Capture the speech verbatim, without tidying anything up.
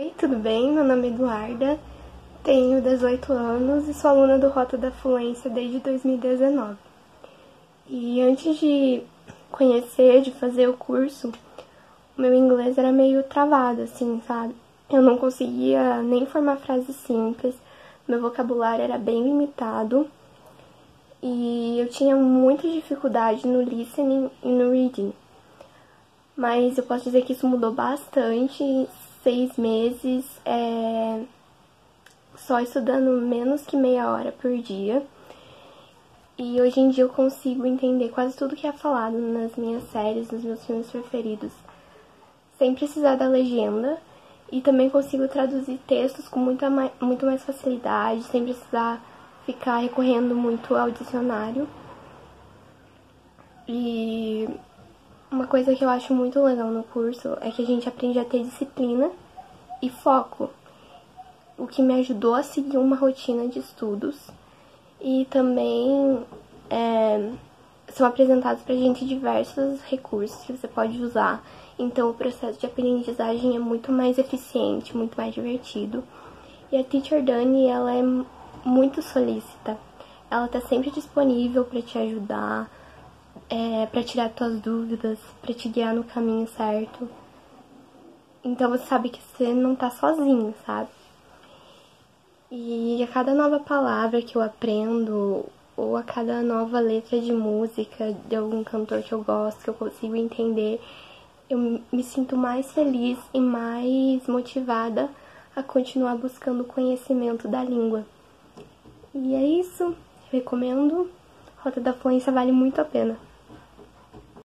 Oi, tudo bem? Meu nome é Eduarda, tenho dezoito anos e sou aluna do Rota da Fluência desde dois mil e dezenove. E antes de conhecer, de fazer o curso, o meu inglês era meio travado, assim, sabe? Eu não conseguia nem formar frases simples, meu vocabulário era bem limitado e eu tinha muita dificuldade no listening e no reading. Mas eu posso dizer que isso mudou bastante em seis meses, é, só estudando menos que meia hora por dia. E hoje em dia eu consigo entender quase tudo que é falado nas minhas séries, nos meus filmes preferidos, sem precisar da legenda. E também consigo traduzir textos com muita mais, muito mais facilidade, sem precisar ficar recorrendo muito ao dicionário. E uma coisa que eu acho muito legal no curso é que a gente aprende a ter disciplina e foco, o que me ajudou a seguir uma rotina de estudos. E também é, são apresentados pra gente diversos recursos que você pode usar, então o processo de aprendizagem é muito mais eficiente, muito mais divertido. E a Teacher Dani, ela é muito solícita, ela tá sempre disponível pra te ajudar, É, para tirar tuas dúvidas, para te guiar no caminho certo. Então você sabe que você não tá sozinho, sabe? E a cada nova palavra que eu aprendo, ou a cada nova letra de música de algum cantor que eu gosto, que eu consigo entender, eu me sinto mais feliz e mais motivada a continuar buscando o conhecimento da língua. E é isso, recomendo. A Rota da Fluência vale muito a pena.